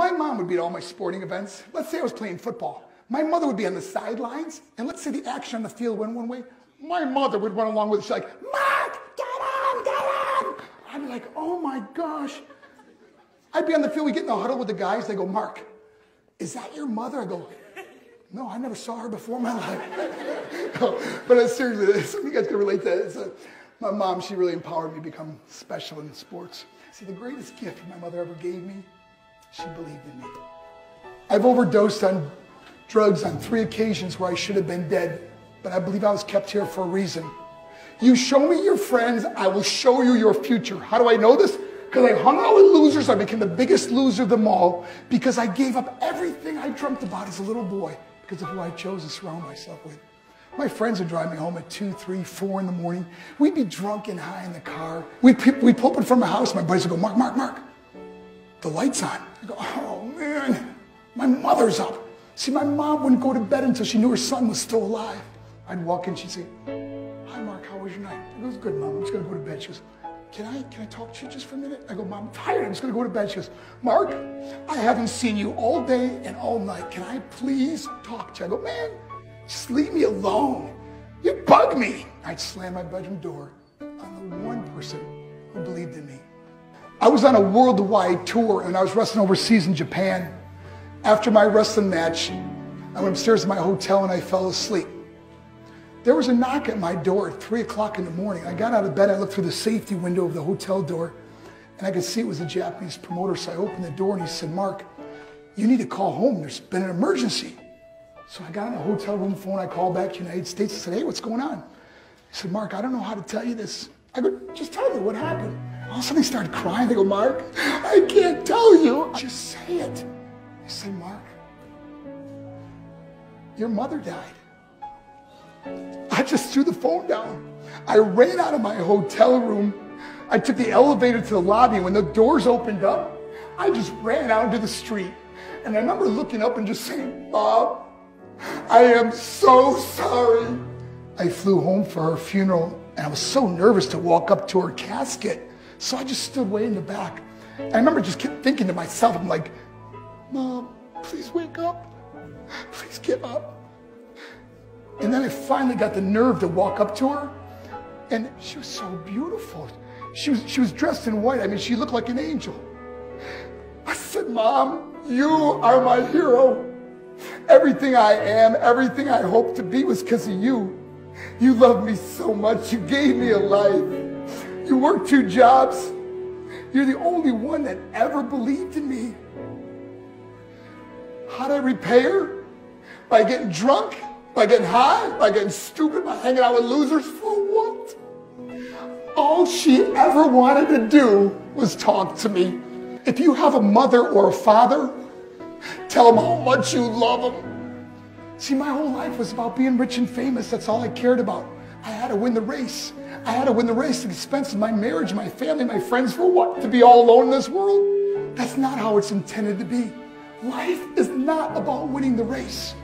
My mom would be at all my sporting events. Let's say I was playing football. My mother would be on the sidelines, and let's say the action on the field went one way. My mother would run along with it. She's like, Mark, get on, get on. I'd be like, oh my gosh. I'd be on the field, we'd get in the huddle with the guys. They go, Mark, is that your mother? I go, no, I never saw her before in my life. But seriously, some of you guys can relate to that. My mom, she really empowered me to become special in sports. See, the greatest gift my mother ever gave me, she believed in me. I've overdosed on drugs on 3 occasions where I should have been dead, but I believe I was kept here for a reason. You show me your friends, I will show you your future. How do I know this? Because I hung out with losers, I became the biggest loser of them all because I gave up everything I dreamt about as a little boy because of who I chose to surround myself with. My friends would drive me home at 2, 3, 4 in the morning. We'd be drunk and high in the car. We'd pull up from my house, my buddies would go, Mark, Mark, Mark, the light's on. I go, oh man, my mother's up. See, my mom wouldn't go to bed until she knew her son was still alive. I'd walk in, she'd say, hi Mark, how was your night? I go, it was good, Mom, I'm just gonna go to bed. She goes, can I talk to you just for a minute? I go, Mom, I'm tired, I'm just gonna go to bed. She goes, Mark, I haven't seen you all day and all night. Can I please talk to you? I go, man, just leave me alone. You bug me. I'd slam my bedroom door on the one person who believed in me. I was on a worldwide tour and I was wrestling overseas in Japan. After my wrestling match, I went upstairs to my hotel and I fell asleep. There was a knock at my door at 3 o'clock in the morning. I got out of bed, I looked through the safety window of the hotel door and I could see it was a Japanese promoter. So I opened the door and he said, Mark, you need to call home. There's been an emergency. So I got on a hotel room phone, I called back to the United States and said, hey, what's going on? He said, Mark, I don't know how to tell you this. I go, just tell me what happened. All of a sudden they started crying. They go, Mark, I can't tell you. Just say it. I said, Mark, your mother died. I just threw the phone down. I ran out of my hotel room. I took the elevator to the lobby. When the doors opened up, I just ran out into the street. And I remember looking up and just saying, Bob, I am so sorry. I flew home for her funeral and I was so nervous to walk up to her casket. So I just stood way in the back. And I remember just kept thinking to myself, I'm like, Mom, please wake up. Please get up. And then I finally got the nerve to walk up to her and she was so beautiful. She was dressed in white. I mean, she looked like an angel. I said, Mom, you are my hero. Everything I am, everything I hope to be was because of you. You loved me so much. You gave me a life. You worked 2 jobs. You're the only one that ever believed in me. How did I repay her? By getting drunk? By getting high? By getting stupid? By hanging out with losers? For what? All she ever wanted to do was talk to me. If you have a mother or a father, tell them how much you love them. See, my whole life was about being rich and famous. That's all I cared about. I had to win the race. I had to win the race at the expense of my marriage, my family, my friends. For what? To be all alone in this world? That's not how it's intended to be. Life is not about winning the race.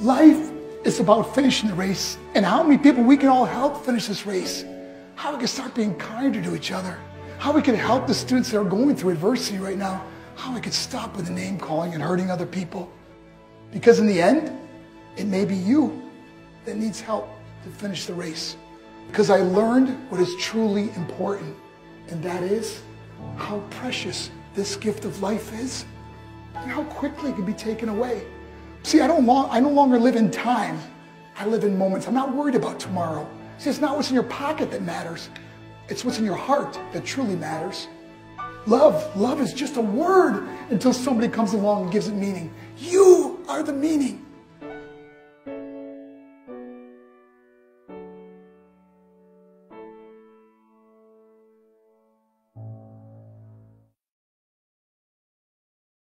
Life is about finishing the race and how many people we can all help finish this race. How we can start being kinder to each other. How we can help the students that are going through adversity right now. How I could stop with the name calling and hurting other people. Because in the end, it may be you that needs help to finish the race. Because I learned what is truly important, and that is how precious this gift of life is and how quickly it can be taken away. See, I no longer live in time. I live in moments. I'm not worried about tomorrow. See, it's not what's in your pocket that matters. It's what's in your heart that truly matters. Love is just a word until somebody comes along and gives it meaning. You are the meaning.